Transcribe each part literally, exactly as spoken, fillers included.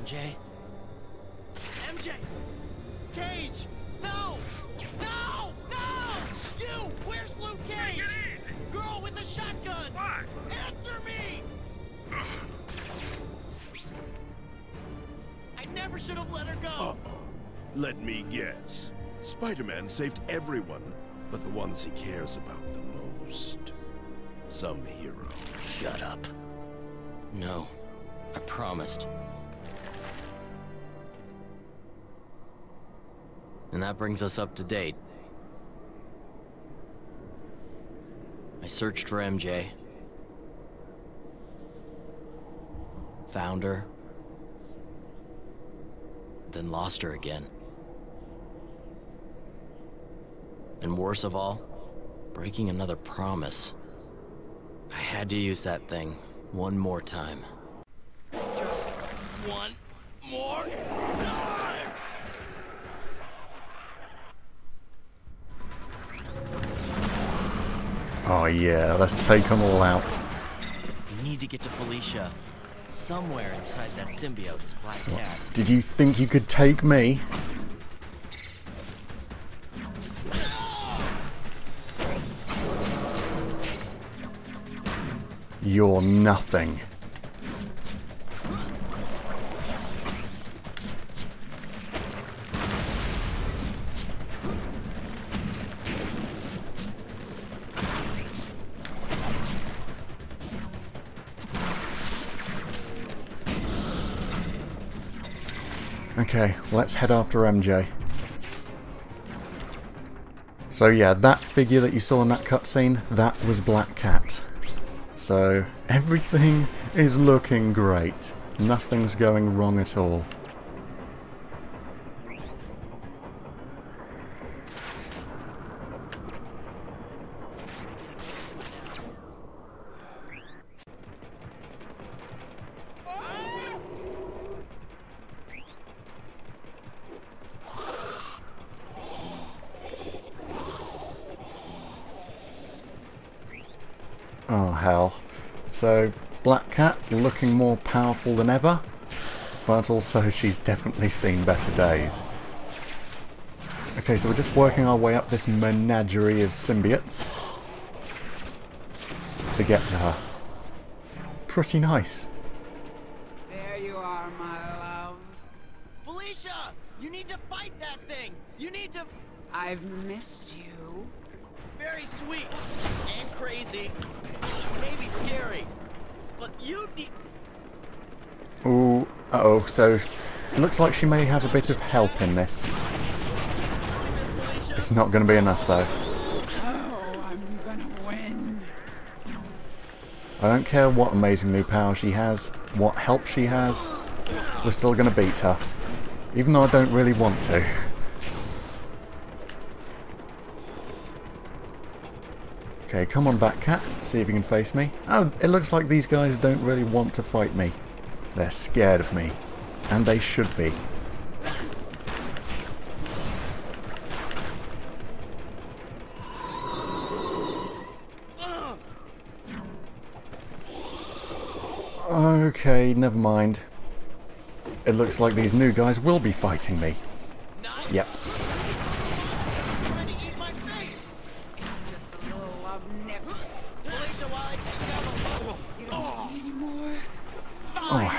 M J? M J! Cage! No! No! No! You! Where's Luke Cage? Take it easy! Girl with the shotgun! What? Answer me! Ugh. I never should have let her go! Uh-oh. Let me guess. Spider-Man saved everyone but the ones he cares about the most. Some hero. Shut up. No. I promised. And that brings us up to date. I searched for M J. Found her. Then lost her again. And worst of all, breaking another promise. I had to use that thing one more time. Just one more time! Oh yeah, let's take them all out. We need to get to Felicia. Somewhere inside that symbiote is Black Cat. Did you think you could take me? You're nothing. Okay, let's head after M J. So yeah, that figure that you saw in that cutscene, that was Black Cat. So, everything is looking great. Nothing's going wrong at all. Oh hell. So Black Cat looking more powerful than ever, but also she's definitely seen better days. Okay, so we're just working our way up this menagerie of symbiotes to get to her. Pretty nice. There you are, my love. Felicia! You need to fight that thing! You need to... I've missed you. It's very sweet and crazy. Maybe scary, but you need... Ooh, uh-oh, so it looks like she may have a bit of help in this. It's not going to be enough, though. Oh, I'm going to win. I don't care what amazing new power she has, what help she has, we're still going to beat her. Even though I don't really want to. Okay, come on Black Cat, see if you can face me. Oh, it looks like these guys don't really want to fight me. They're scared of me. And they should be. Okay, never mind. It looks like these new guys will be fighting me. Yep.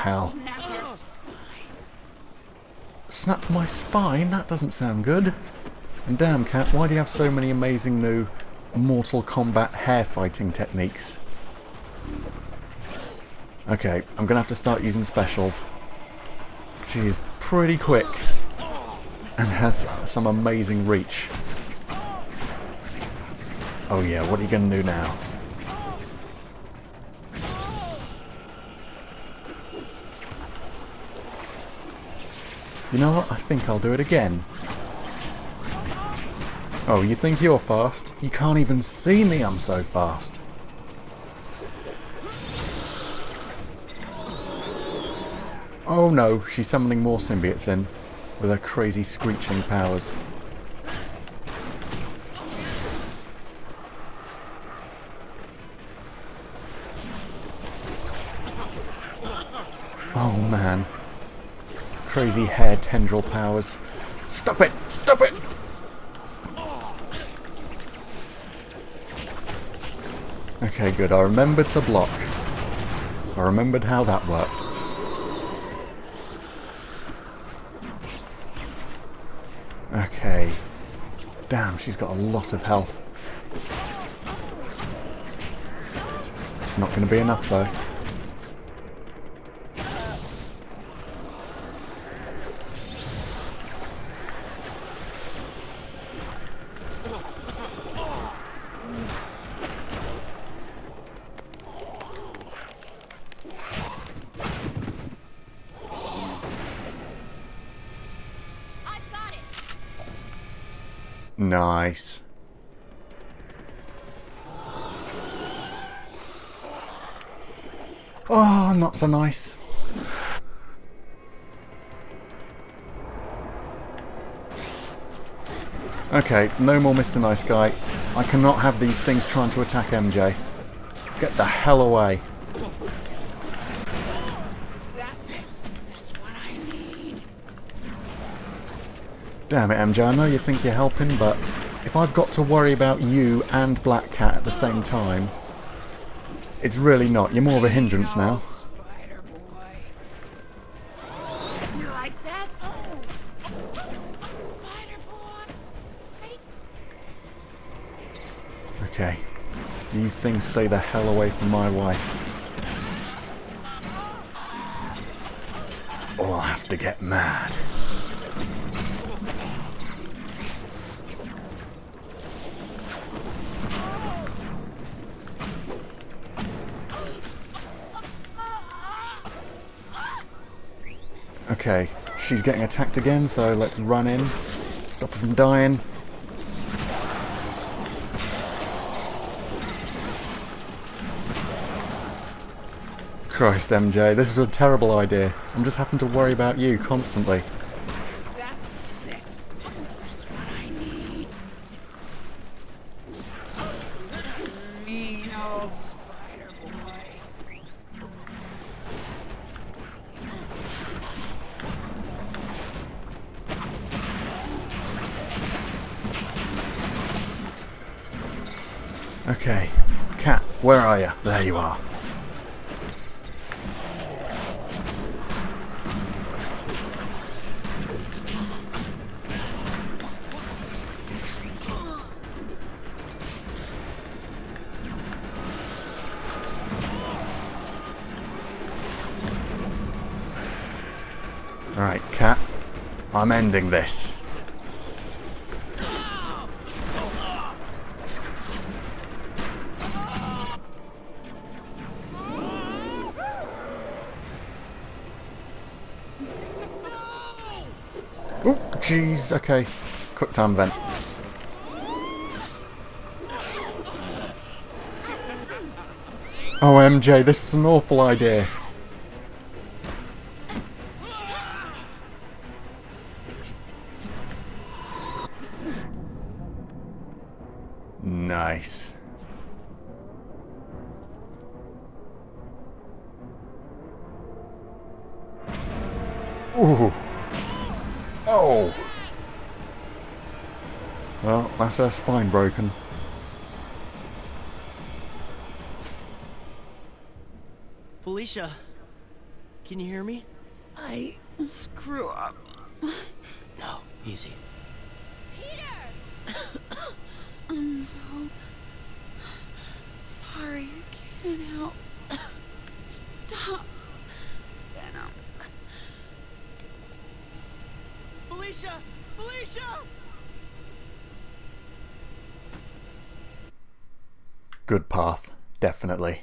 Hell. Snap my spine? That doesn't sound good. And damn Cat, why do you have so many amazing new Mortal Kombat hair fighting techniques? Okay, I'm gonna have to start using specials. She's pretty quick and has some amazing reach. Oh yeah, what are you gonna do now? You know what? I think I'll do it again. Oh, you think you're fast? You can't even see me, I'm so fast. Oh no, she's summoning more symbiotes in with her crazy screeching powers. Oh man. crazy hair tendril powers. Stop it! Stop it! Okay, good. I remembered to block. I remembered how that worked. Okay. Damn, she's got a lot of health. It's not going to be enough, though. Nice. Oh, not so nice. Okay, no more Mister Nice Guy. I cannot have these things trying to attack M J. Get the hell away. Damn it, M J, I know you think you're helping, but if I've got to worry about you and Black Cat at the same time, it's really not. You're more of a hindrance now. Okay, you things stay the hell away from my wife. Or I'll have to get mad. Okay, she's getting attacked again, so let's run in. Stop her from dying. Christ, M J, this was a terrible idea. I'm just having to worry about you constantly. That's it. That's what I need. Mean old spider boy. Okay, Cat, where are you? There you are. Alright, Cat, I'm ending this. Jeez, okay. Quick time event. Oh, M J, this was an awful idea. Nice. Ooh. Oh! Well, that's her spine broken. Felicia, can you hear me? I screw up. No, easy. Peter! I'm so sorry, I can't help. Stop. Venom. Felicia! Felicia! Good path, definitely.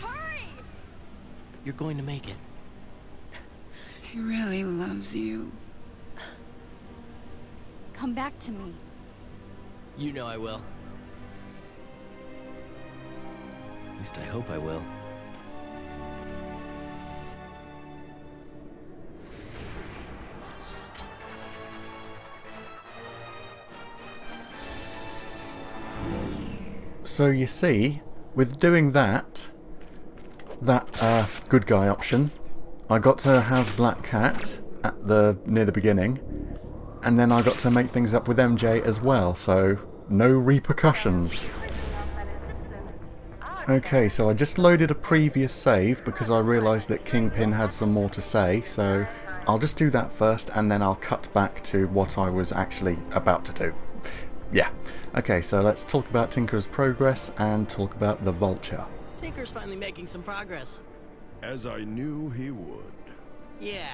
Hurry! You're going to make it. He really loves you. Come back to me. You know I will. At least I hope I will. So you see, with doing that, that uh, good guy option, I got to have Black Cat at the near the beginning, and then I got to make things up with M J as well, so no repercussions. Okay, so I just loaded a previous save because I realised that Kingpin had some more to say, so I'll just do that first and then I'll cut back to what I was actually about to do. Yeah. Okay, so let's talk about Tinker's progress and talk about the Vulture. Tinker's finally making some progress. As I knew he would. Yeah,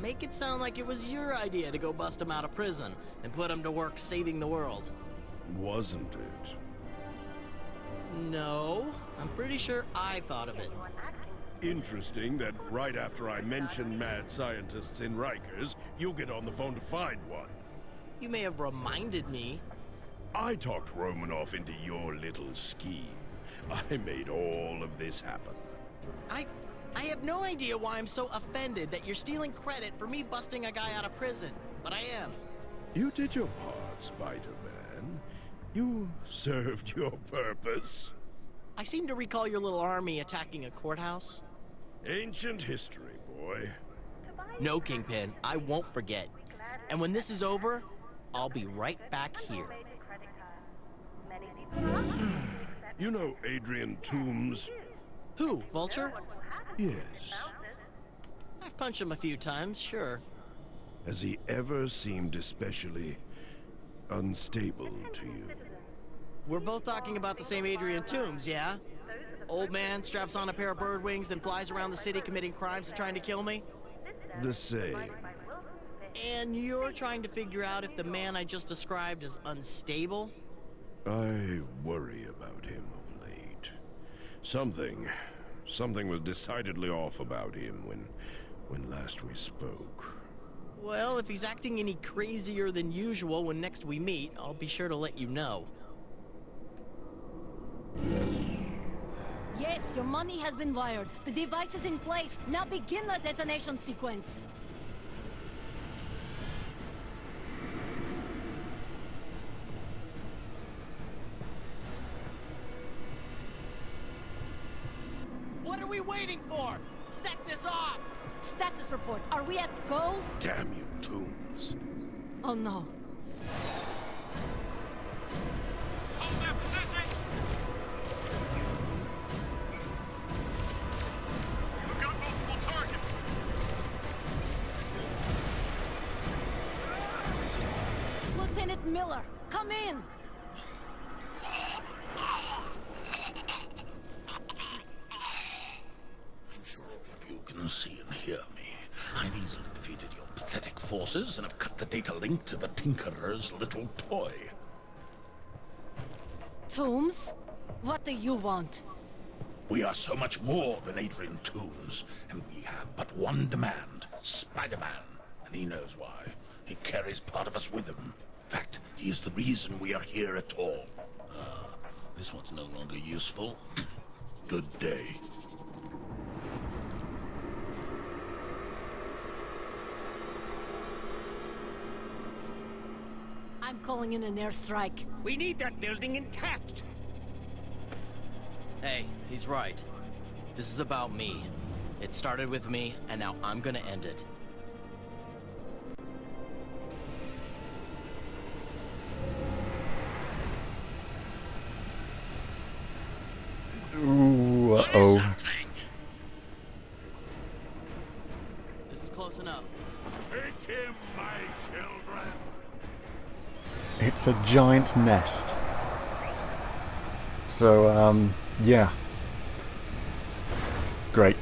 make it sound like it was your idea to go bust him out of prison and put him to work saving the world. Wasn't it? No, I'm pretty sure I thought of it. Interesting that right after I mentioned mad scientists in Rikers, you get on the phone to find one. You may have reminded me. I talked Romanoff into your little scheme. I made all of this happen. I, I have no idea why I'm so offended that you're stealing credit for me busting a guy out of prison, but I am. You did your part, Spider-Man. You served your purpose. I seem to recall your little army attacking a courthouse. Ancient history, boy. No, Kingpin, I won't forget. And when this is over, I'll be right back here. You know Adrian Toomes? Who, Vulture? Yes. I've punched him a few times, sure. Has he ever seemed especially unstable to you? We're both talking about the same Adrian Toomes, yeah? Old man straps on a pair of bird wings and flies around the city committing crimes and trying to kill me? The same. And you're trying to figure out if the man I just described is unstable? I worry about him of late. Something, something was decidedly off about him when, when last we spoke. Well, if he's acting any crazier than usual when next we meet, I'll be sure to let you know. Yes, your money has been wired. The device is in place. Now begin the detonation sequence. What are we waiting for? Set this off! Status report. Are we at go? Damn you, Toomes. Oh no. Hold that position! Miller, come in! I'm sure all of you can see and hear me. I've easily defeated your pathetic forces and have cut the data link to the Tinkerer's little toy. Toomes? What do you want? We are so much more than Adrian Toomes, and we have but one demand, Spider-Man. And he knows why. He carries part of us with him. In fact, he is the reason we are here at all. Uh, this one's no longer useful. Good day. I'm calling in an airstrike. We need that building intact! Hey, he's right. This is about me. It started with me, and now I'm gonna end it. Ooh, uh-oh. This is close enough. Take him, my children. It's a giant nest. So, um, yeah. Great.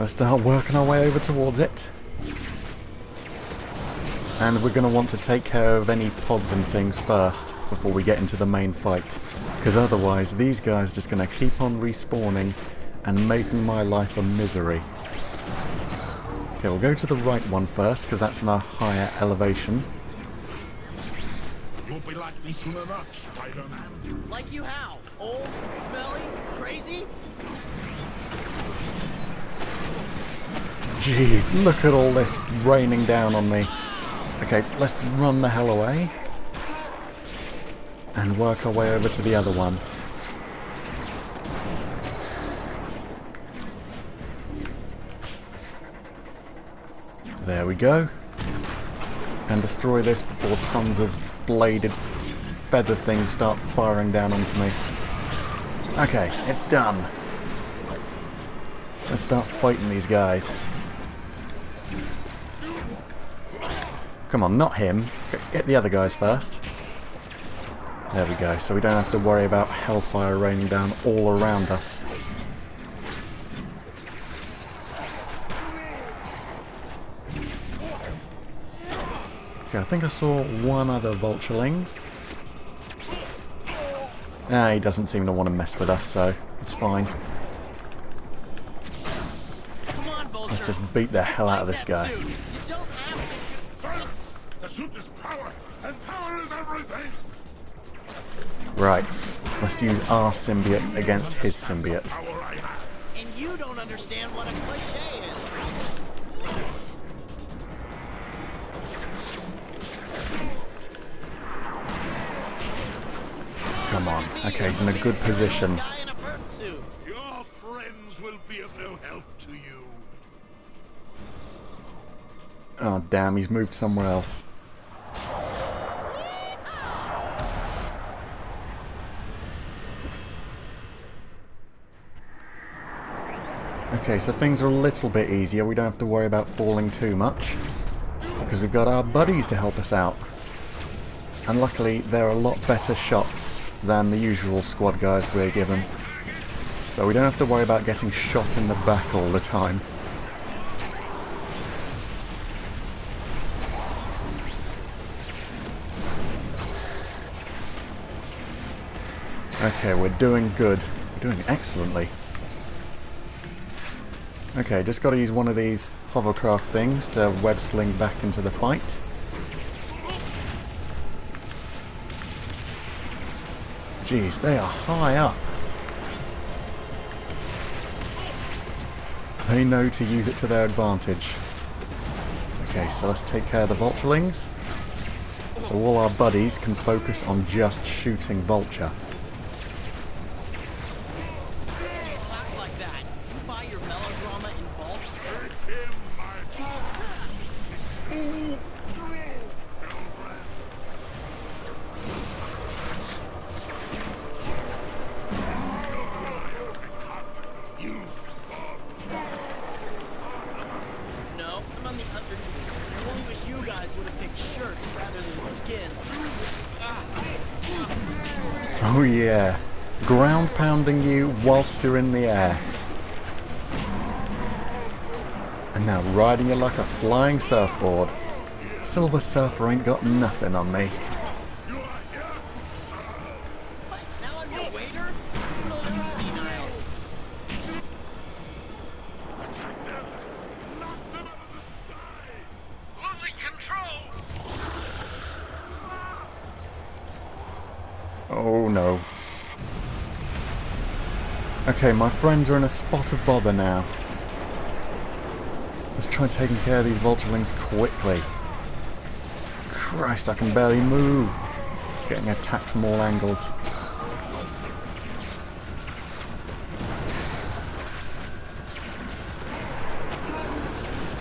Let's start working our way over towards it. And we're going to want to take care of any pods and things first before we get into the main fight. Because otherwise these guys are just going to keep on respawning and making my life a misery. Okay, we'll go to the right one first because that's in a higher elevation. You'll be like me soon enough, Spider-Man. Like you how? Old, smelly, crazy? Jeez, look at all this raining down on me. Okay, let's run the hell away and work our way over to the other one. There we go. And destroy this before tons of bladed feather things start firing down onto me. Okay, it's done. Let's start fighting these guys. Come on, not him. Get the other guys first. There we go, so we don't have to worry about hellfire raining down all around us. I think I saw one other Vultureling. Ah, he doesn't seem to want to mess with us, so it's fine. Come on, Vulture. Let's just beat the hell out of this guy. Suit. You don't have to... The suit is power, and power is everything. Right, let's use our symbiote against his symbiote. And you don't understand what a cliché is. Come on. Okay, he's in a good position. Your friends will be of no help to you. Oh damn, he's moved somewhere else. Okay, so things are a little bit easier. We don't have to worry about falling too much, because we've got our buddies to help us out. And luckily, they're a lot better shots than the usual squad guys we're given. So we don't have to worry about getting shot in the back all the time. Okay, we're doing good. We're doing excellently. Okay, just got to use one of these hovercraft things to web-sling back into the fight. Jeez, they are high up. They know to use it to their advantage. Okay, so let's take care of the Vulturelings. So all our buddies can focus on just shooting Vulture. Oh yeah, ground pounding you whilst you're in the air. And now riding you like a flying surfboard. Silver Surfer ain't got nothing on me. Oh no. Okay, my friends are in a spot of bother now. Let's try taking care of these Vulturelings quickly. Christ, I can barely move. Getting attacked from all angles.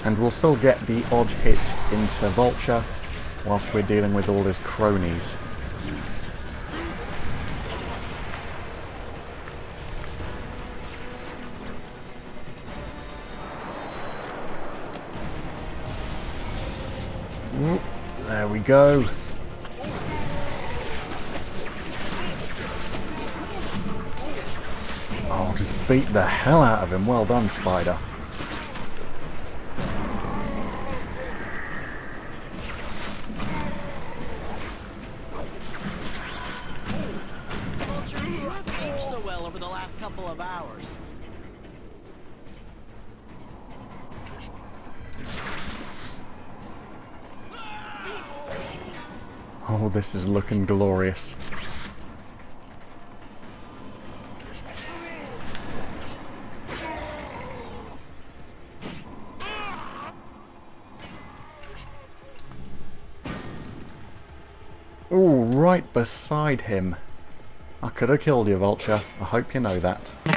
And we'll still get the odd hit into Vulture whilst we're dealing with all his cronies. There we go. Oh, just beat the hell out of him. Well done, Spider. Vulture, you haven't aged so well over the last couple of hours. Oh, this is looking glorious. Ooh, right beside him. I could have killed you, Vulture. I hope you know that.